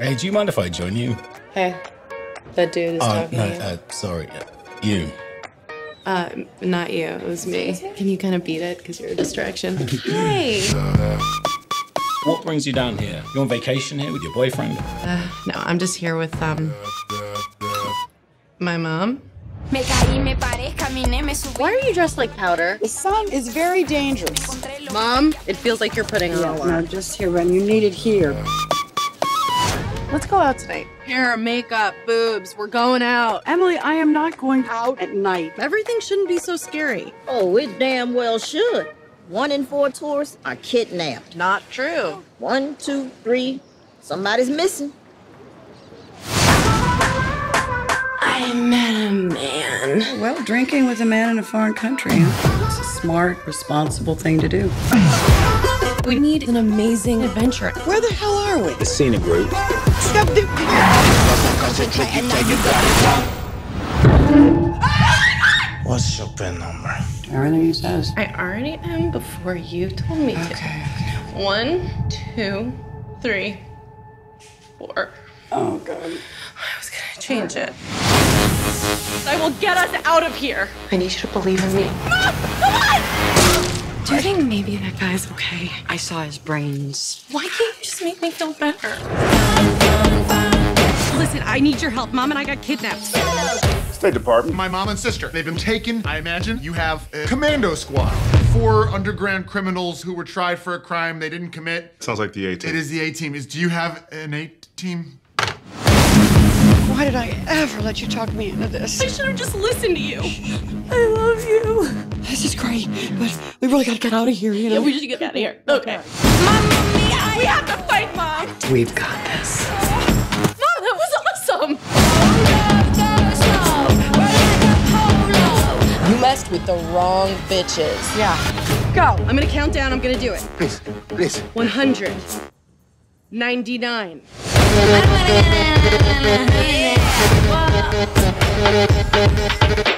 Hey, do you mind if I join you? Hey, that dude is talking to you. Sorry, you. Not you, it was me. Can you kind of beat it, because you're a distraction? Hey! What brings you down here? You on vacation here with your boyfriend? No, I'm just here with, my mom. Why are you dressed like powder? The sun is very dangerous. Mom, it feels like you're putting on a lot. No, just here when you need it here. Let's go out tonight. Hair, makeup, boobs, we're going out. Emily, I am not going out at night. Everything shouldn't be so scary. Oh, it damn well should. 1 in 4 tourists are kidnapped. Not true. 1, 2, 3, somebody's missing. I met a man. Well, drinking with a man in a foreign country. It's a smart, responsible thing to do. We need an amazing adventure. Where the hell are we? The scenic route. Stop the... What's your PIN number? Everything he says. I already am before you told me to. Okay. 1, 2, 3, 4. Oh, God. I was going to change it. I will get us out of here. I need you to believe in me. Mom! Come on! Do you think maybe that guy's okay? I saw his brains. Why can't you just make me feel better? Listen, I need your help. Mom and I got kidnapped. State Department. My mom and sister. They've been taken. I imagine you have a commando squad. 4 underground criminals who were tried for a crime they didn't commit. Sounds like the A-team. It is the A-team. Do you have an A-team? Why did I ever let you talk me into this? I should have just listened to you. I love you. This is great, but we really gotta get out of here, you know? Yeah, we should get out of here. Okay. Mamma mia! We have to fight, Mom! We've got this. Mom, that was awesome! You messed with the wrong bitches. Yeah. Go. I'm gonna count down, I'm gonna do it. Please, please. 100. 99.